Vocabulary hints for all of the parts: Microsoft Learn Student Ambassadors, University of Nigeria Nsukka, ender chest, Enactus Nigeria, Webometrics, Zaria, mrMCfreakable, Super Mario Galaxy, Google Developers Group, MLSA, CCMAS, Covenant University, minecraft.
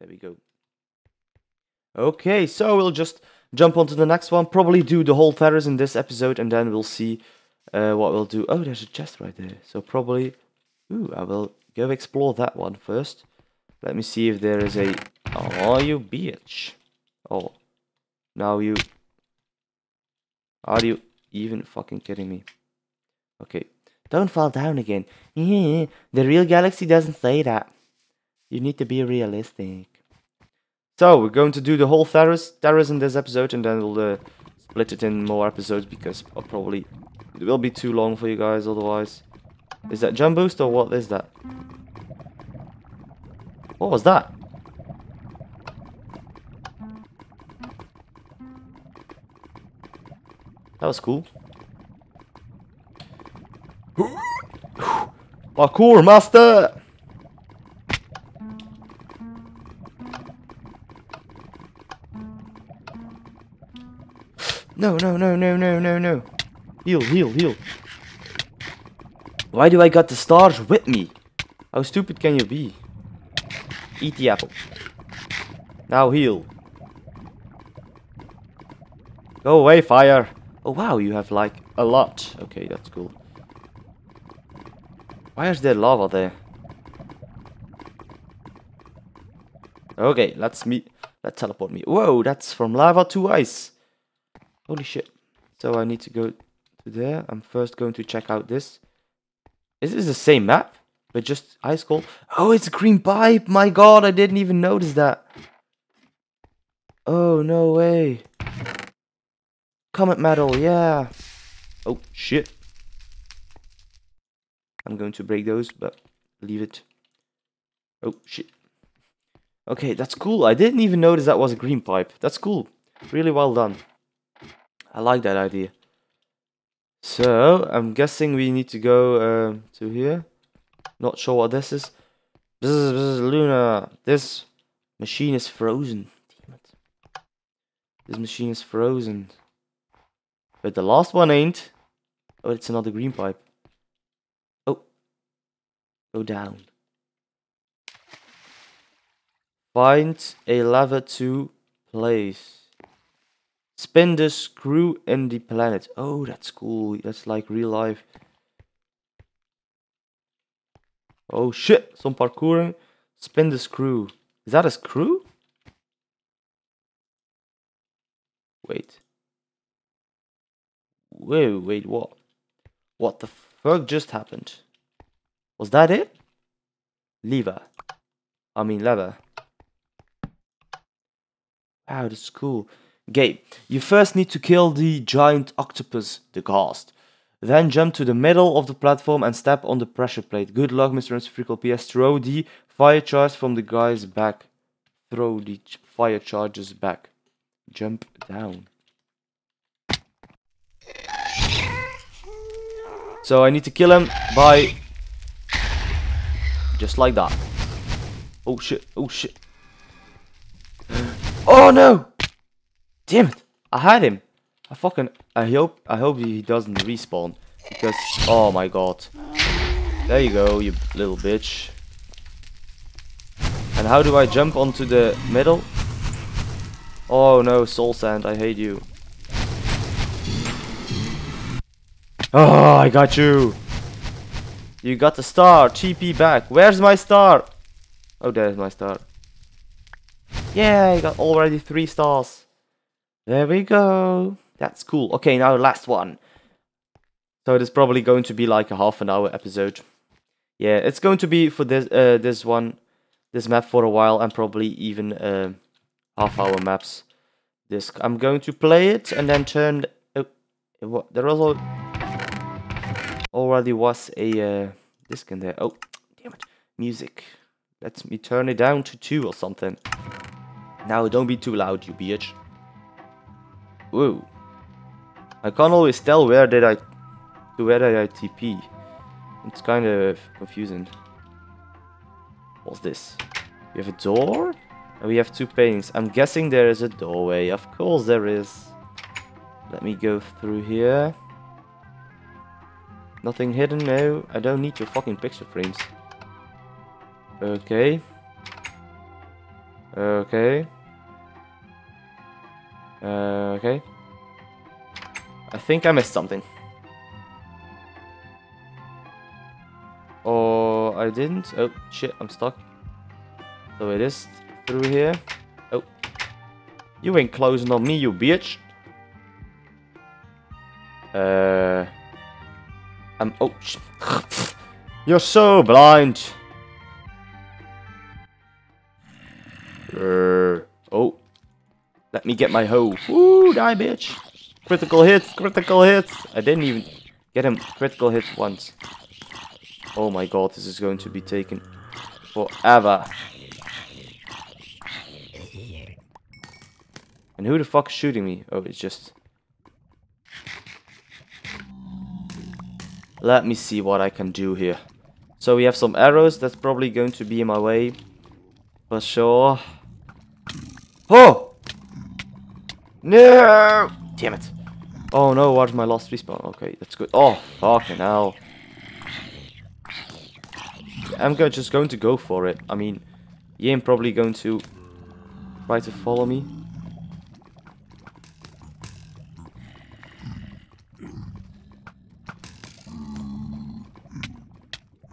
There we go. Okay, so we'll just jump onto the next one. Probably do the whole terrace in this episode, and then we'll see what we'll do. Oh, there's a chest right there. So probably... Ooh, I will go explore that one first. Let me see if there is a... Oh, you bitch. Oh. Now you... Are you even fucking kidding me? Okay. Don't fall down again. The real galaxy doesn't say that. You need to be realistic. So, we're going to do the whole terrace in this episode, and then we'll split it in more episodes, because I'll probably... It will be too long for you guys otherwise. Is that jump boost or what is that? What was that? That was cool. Parkour master! No, no, no, no, no, no, no. Heal, heal, heal. Why do I got the stars with me? How stupid can you be? Eat the apple. Now heal. Go away, fire. Oh wow, you have like a lot. Okay, that's cool. Why is there lava there? Okay, let's teleport me. Whoa, that's from lava to ice. Holy shit. So I need to go to there. I'm first going to check out this. Is this the same map? But just ice cold. Oh, it's a green pipe. My god, I didn't even notice that. Oh, no way. Comet metal, yeah. Oh, shit. I'm going to break those, but leave it. Oh, shit. Okay, that's cool. I didn't even notice that was a green pipe. That's cool. Really well done. I like that idea. So, I'm guessing we need to go to here. Not sure what this is. This is Luna. This machine is frozen. Damn it. This machine is frozen. But the last one ain't. Oh, it's another green pipe. Oh. Go down. Find a lever to place. Spin the screw in the planet. Oh, that's cool. That's like real life. Oh shit, some parkouring. Spin the screw. Is that a screw? Wait. Wait, what? What the fuck just happened? Was that it? Lever. I mean lever. Wow, that's cool. Okay, you first need to kill the giant octopus, the ghost. Then jump to the middle of the platform and step on the pressure plate. Good luck, mrMCfreakable. PS, throw the fire charge from the guy's back. Throw the fire charges back. Jump down. So I need to kill him by... Just like that. Oh shit, oh shit. Oh no! Damn it! I had him. I hope he doesn't respawn, because oh my god. There you go, you little bitch. And how do I jump onto the middle? Oh no, soul sand, I hate you. Oh, I got you. You got the star. TP back. Where's my star? Oh, there's my star. Yeah, I got already 3 stars. There we go. That's cool. Okay, now last one. So it is probably going to be like a half-an-hour episode. Yeah, it's going to be for this map for a while, and probably even half-hour maps. This I'm going to play it and then turn. What? There also already was a disc in there. Oh, damn it! Music. Let me turn it down to 2 or something. Now don't be too loud, you bitch. Whoa. I can't always tell where did I TP. It's kind of confusing. What's this? We have a door? And we have 2 paintings. I'm guessing there is a doorway. Of course there is. Let me go through here. Nothing hidden, no. I don't need your fucking picture frames. Okay. Okay. Okay. I think I missed something. Or I didn't. Oh, shit, I'm stuck. So it is through here. Oh. You ain't closing on me, you bitch. Oh, you're so blind. Oh. Let me get my hoe. Woo, die, bitch. Critical hits, critical hits. I didn't even get him critical hits once. Oh my god, this is going to be taken forever. And who the fuck is shooting me? Oh, it's just... Let me see what I can do here. So we have some arrows. That's probably going to be in my way. For sure. Oh! No! Damn it. Oh no, where's my last respawn? Okay, that's good. Oh, fucking hell. I'm just going to go for it. I mean, you ain't probably going to try to follow me.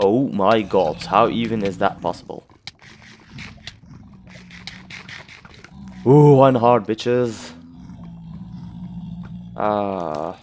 Oh my god, how even is that possible? Ooh, one heart, bitches. Ah.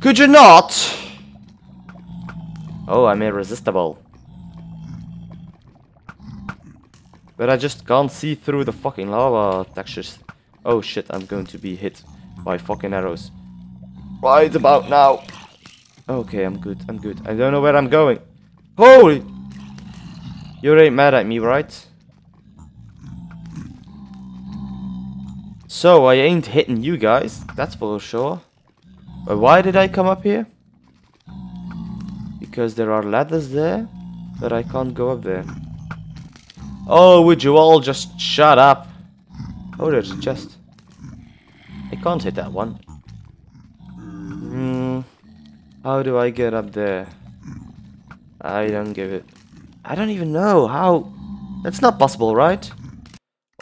Could you not? Oh, I'm irresistible. But I just can't see through the fucking lava textures. Oh shit, I'm going to be hit by fucking arrows. Right about now. Okay, I'm good, I'm good. I don't know where I'm going. Holy! You ain't mad at me, right? So, I ain't hitting you guys, that's for sure. But why did I come up here? Because there are ladders there, but I can't go up there. Oh, would you all just shut up? Oh, there's a chest. I can't hit that one. How do I get up there? I don't give it. I don't even know how. That's not possible, right?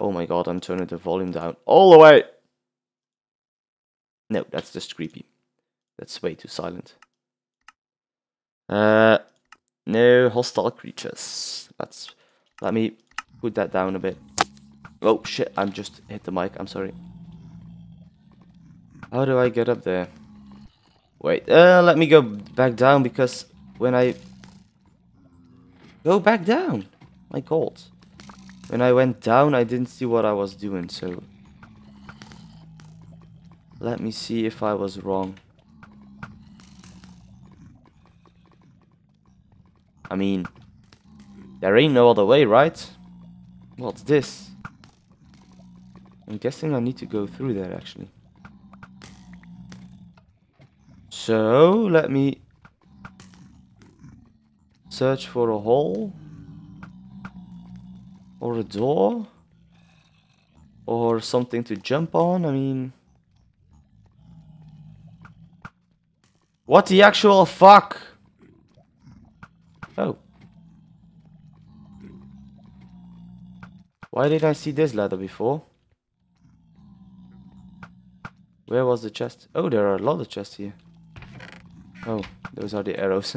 Oh my god, I'm turning the volume down all the way. No, that's just creepy. That's way too silent. No hostile creatures. Let me put that down a bit. Oh shit, I'm just hit the mic, I'm sorry. How do I get up there? Wait, let me go back down, because when I... Go back down! My god. When I went down, I didn't see what I was doing, so... Let me see if I was wrong. I mean, there ain't no other way, right? What's this? I'm guessing I need to go through there, actually. So, let me search for a hole, or a door, or something to jump on, I mean... What the actual fuck? Oh. Why did I see this ladder before? Where was the chest? Oh, there are a lot of chests here. Oh, those are the arrows.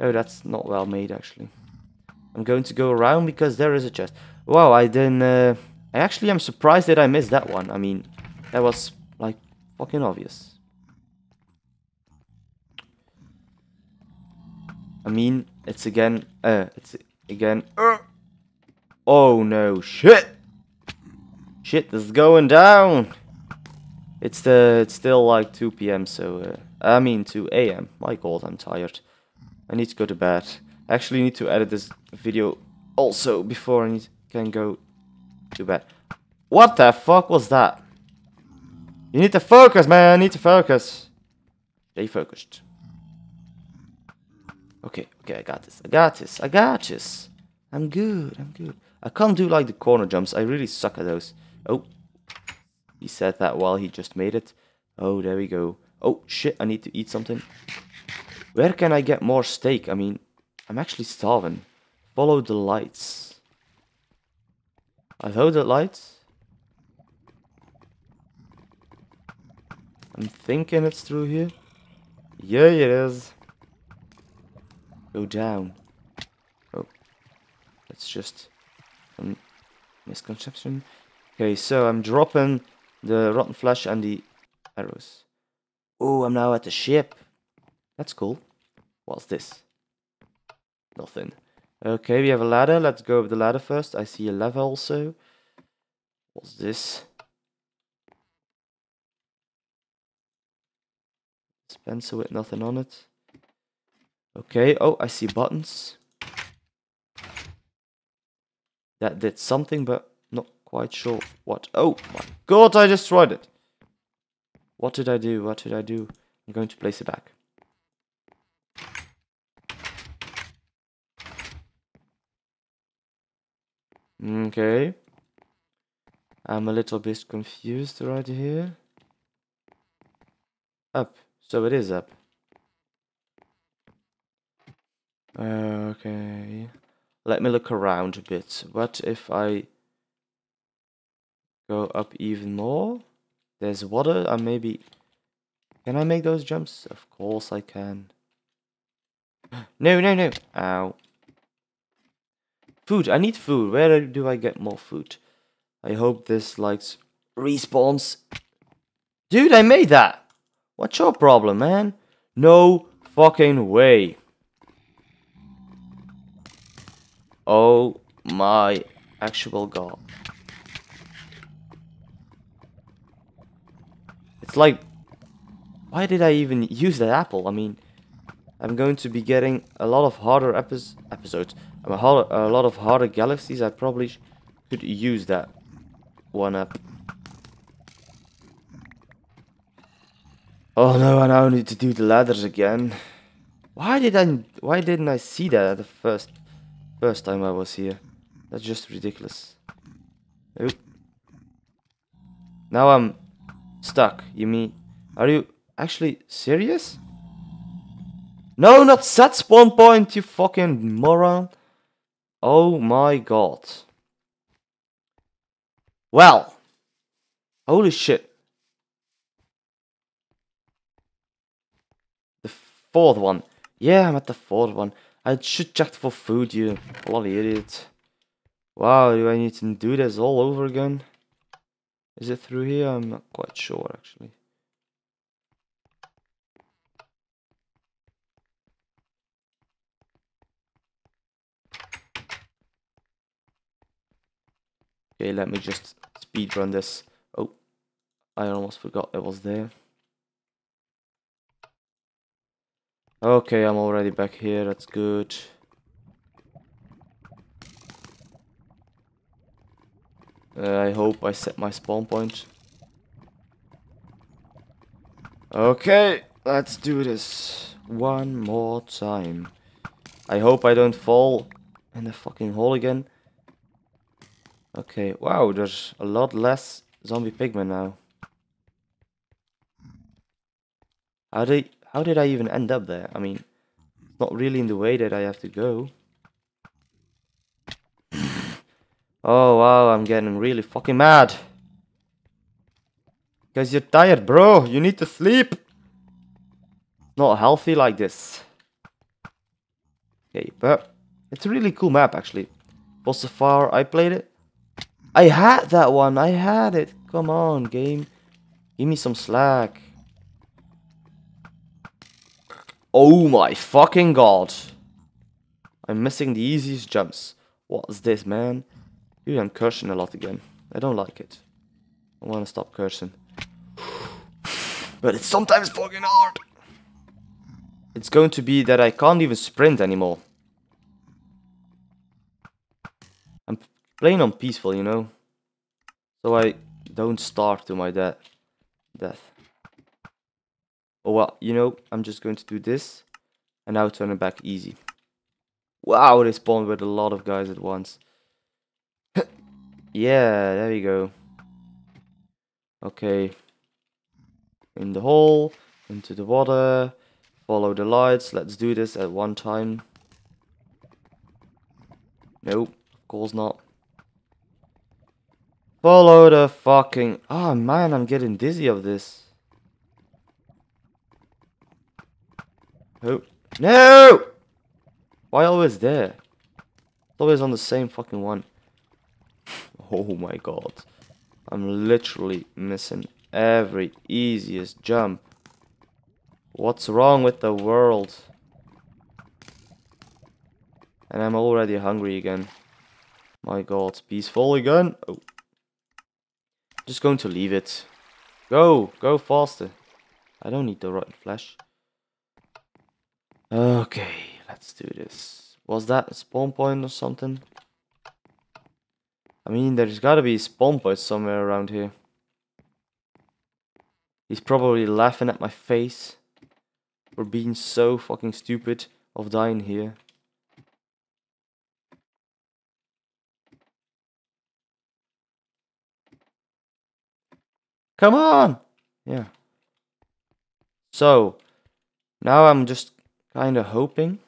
Oh, that's not well made, actually. I'm going to go around because there is a chest. Wow, I didn't... Actually, I'm surprised that I missed that one. I mean, that was, like, fucking obvious. I mean, it's again... Oh, no, shit! Shit, this is going down! It's still like 2 p.m., so... I mean 2 a.m. My god, I'm tired. I need to go to bed. I actually need to edit this video also before I can go to bed. What the fuck was that? You need to focus, man! I need to focus! Stay focused. Okay, okay, I got this. I got this. I got this. I'm good, I'm good. I can't do like the corner jumps. I really suck at those. Oh. He said that while he just made it. Oh, there we go. Oh shit, I need to eat something. Where can I get more steak? I mean, I'm actually starving. Follow the lights. I follow the lights. I'm thinking it's through here. Yeah, it is. Go down. Oh, that's just a misconception. Okay, so I'm dropping the rotten flesh and the arrows. Oh, I'm now at the ship. That's cool. What's this? Nothing. Okay, we have a ladder. Let's go over the ladder first. I see a lever also. What's this? Dispenser with nothing on it. Okay, oh, I see buttons. That did something, but not quite sure what. Oh my god, I destroyed it. What did I do? What did I do? I'm going to place it back. Okay. I'm a little bit confused right here. Up. So it is up. Okay. Let me look around a bit. What if I go up even more? There's water, and maybe... Can I make those jumps? Of course I can. No, no, no. Ow. Food. I need food. Where do I get more food? I hope this, like, respawns. Dude, I made that! What's your problem, man? No fucking way. Oh my actual god. It's like... Why did I even use that apple? I mean... I'm going to be getting a lot of harder episodes. A lot of harder galaxies. I probably could use that one up. Oh no, I now need to do the ladders again. Why didn't I see that at the first time I was here? That's just ridiculous. Nope. Now I'm stuck. You mean, are you actually serious? No, not set spawn point, you fucking moron. Oh my god. Well. Holy shit. Fourth one. Yeah, I'm at the fourth one. I should check for food, you bloody idiot. Wow, do I need to do this all over again? Is it through here? I'm not quite sure, actually. Okay, let me just speedrun this. Oh, I almost forgot it was there. Okay, I'm already back here, that's good. I hope I set my spawn point. Okay, let's do this one more time. I hope I don't fall in the fucking hole again. Okay, wow, there's a lot less zombie pigmen now. How did I even end up there? I mean, it's not really in the way that I have to go. Oh wow, I'm getting really fucking mad. Because you're tired, bro. You need to sleep. Not healthy like this. Okay, but it's a really cool map actually. For so far I played it. I had that one. I had it. Come on, game. Give me some slack. Oh my fucking god. I'm missing the easiest jumps. What's this, man? Dude, I'm cursing a lot again. I don't like it. I want to stop cursing. But it's sometimes fucking hard. It's going to be that I can't even sprint anymore. I'm playing on peaceful, you know. So I don't starve to my death. Oh well, you know, I'm just going to do this, and now turn it back easy. Wow, they spawned with a lot of guys at once. Yeah, there we go. Okay. In the hole, into the water, follow the lights, let's do this at one time. Nope, of course not. Follow the fucking... Oh man, I'm getting dizzy of this. Oh. No! Why always there? It's always on the same fucking one. Oh my god. I'm literally missing every easiest jump. What's wrong with the world? And I'm already hungry again. My god, peaceful again. Oh. Just going to leave it. Go! Go faster. I don't need the rotten flesh. Okay, let's do this. Was that a spawn point or something? I mean, there's gotta be a spawn point somewhere around here. He's probably laughing at my face for being so fucking stupid of dying here. Come on! Yeah. So, now I'm just kind of hoping.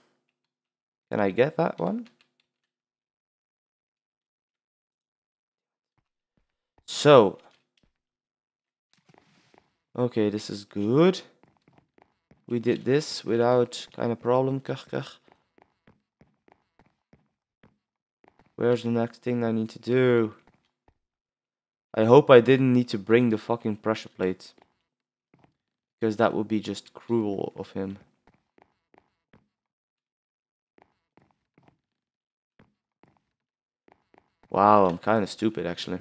Can I get that one? So. Okay, this is good. We did this without kind of problem. Where's the next thing I need to do? I hope I didn't need to bring the fucking pressure plate, because that would be just cruel of him. Wow, I'm kind of stupid actually.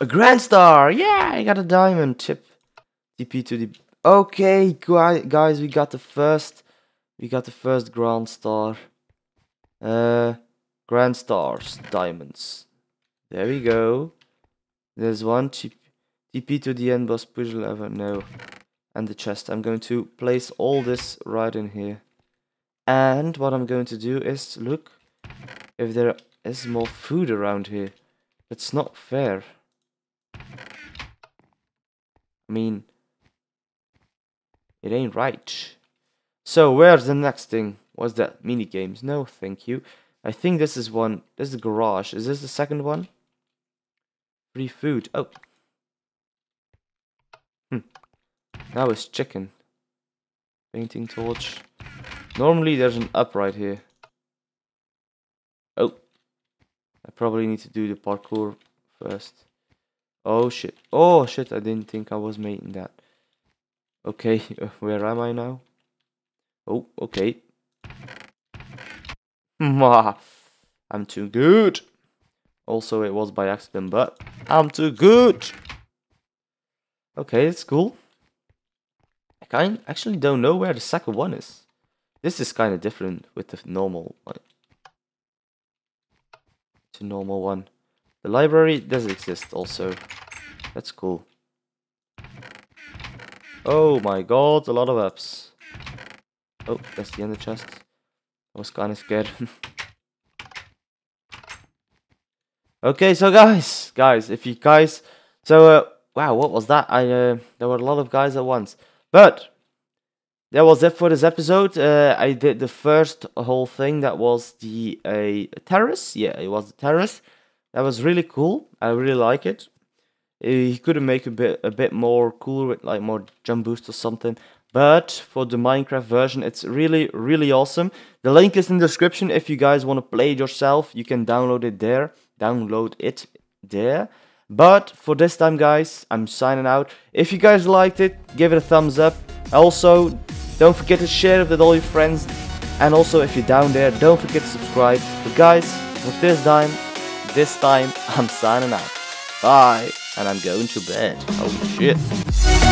A grand star! Yeah, I got a diamond chip. TP to the... Okay, guys, we got the first grand star. Grand stars, diamonds. There we go. There's one TP to the end boss push lever. No. And the chest. I'm going to place all this right in here. And what I'm going to do is look if there is more food around here. That's not fair. I mean, it ain't right. So where's the next thing? What's that? Mini games? No, thank you. I think this is one. This is the garage. Is this the second one? Free food. Oh. Now it's chicken. Painting torch. Normally there's an upright here. Oh. I probably need to do the parkour first. Oh shit. Oh shit, I didn't think I was making that. Okay, where am I now? Oh, okay. I'm too good. Also, it was by accident, but I'm too good. Okay, it's cool. I actually don't know where the second one is. This is kind of different with the normal one. It's a normal one. The library does exist also. That's cool. Oh my god, a lot of apps. Oh, that's the ender chest. I was kind of scared. Okay, so guys, if you guys, so wow, what was that? There were a lot of guys at once, but that was it for this episode. I did the first whole thing. That was the terrace. Yeah, it was the terrace. That was really cool. I really like it. He could make a bit more cool with like more jump boost or something. But for the Minecraft version, it's really, really awesome. The link is in the description. If you guys want to play it yourself, you can download it there. But for this time, guys, I'm signing out. If you guys liked it, give it a thumbs up. Also, don't forget to share it with all your friends. And also, if you're down there, don't forget to subscribe. But guys, with this time, I'm signing out. Bye. And I'm going to bed. Oh, shit.